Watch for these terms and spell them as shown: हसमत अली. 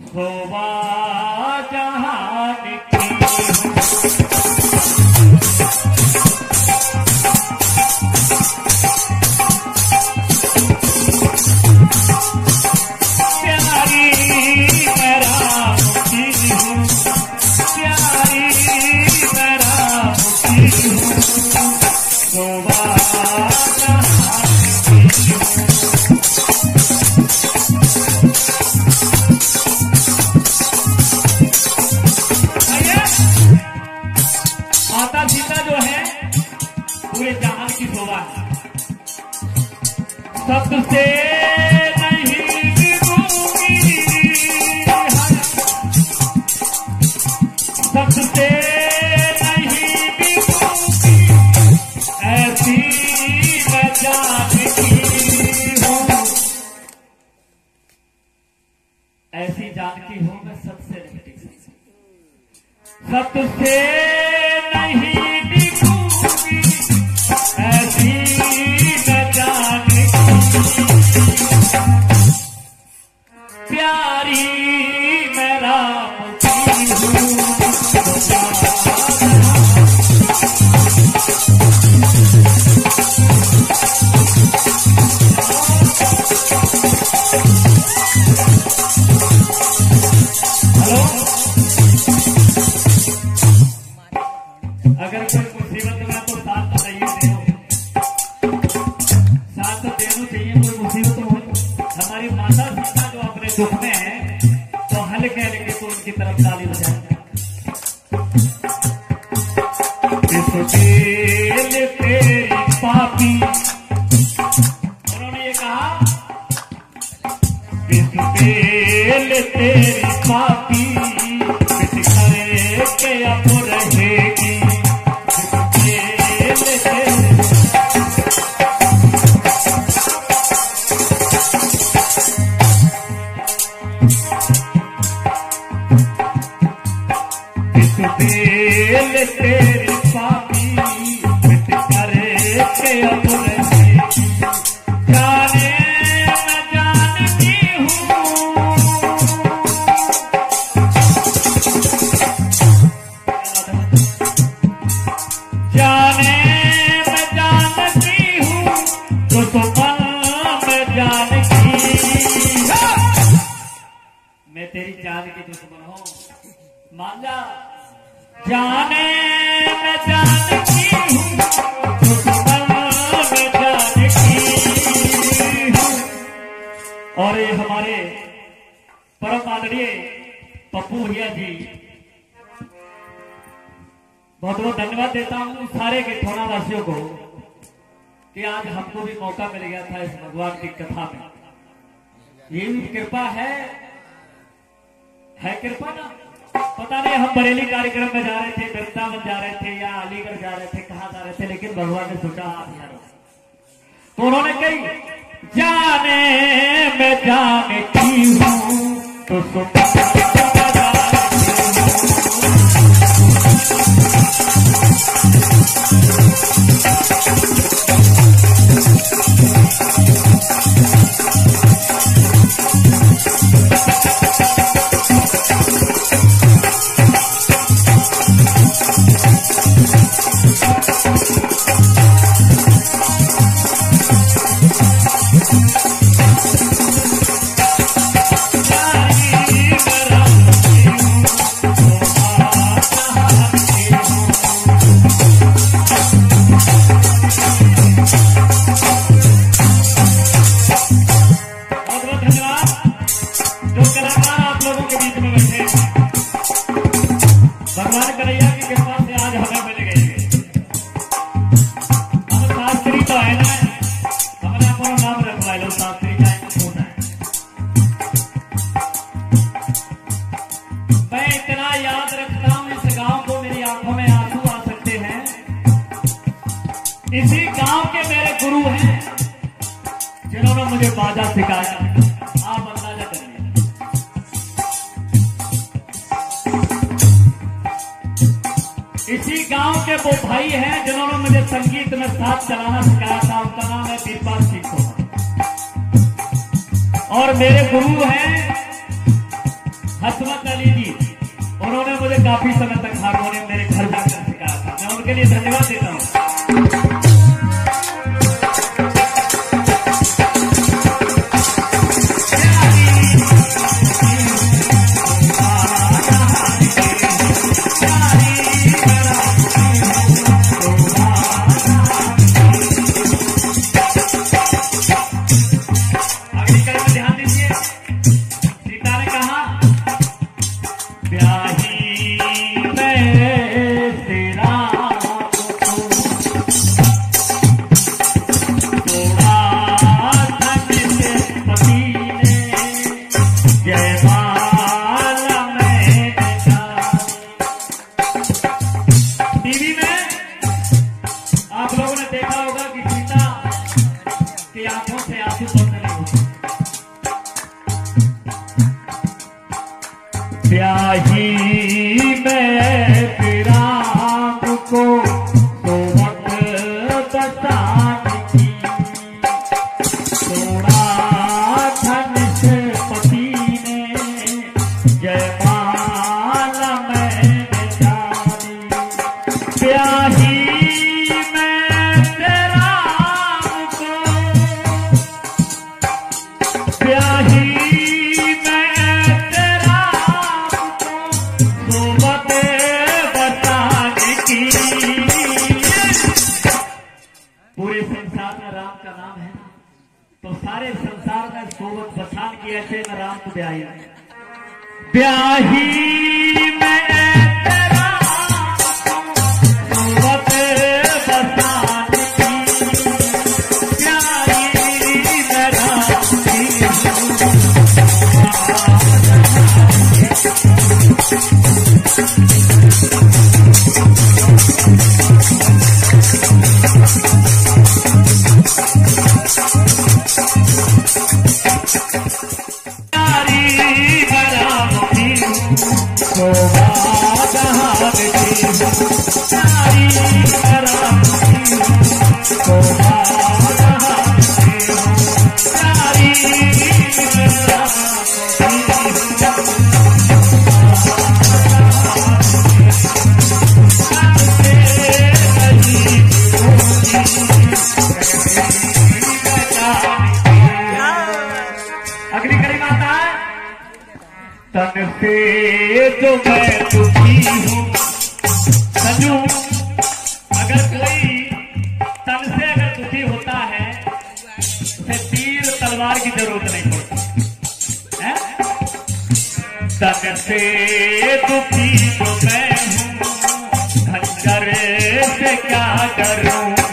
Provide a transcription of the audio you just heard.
खोवा जहां हसमत अली जी, उन्होंने मुझे काफी समय तक हारमोनियम मेरे घर जाकर सिखाया था। मैं उनके लिए धन्यवाद देता हूँ। अगली कड़ी में ध्यान दीजिए, सीता ने कहा ब्याही में तेरा को सारे संसार में सोबत बसान की, ऐसे में राम को ब्याही ब्याही में तन से जो मैं दुखी हूँ संजू, अगर कोई तन से अगर दुखी होता है उसे तीर तलवार की जरूरत नहीं पड़ती है। तन से दुखी जो मैं हूँ, धन करे से क्या करूँ।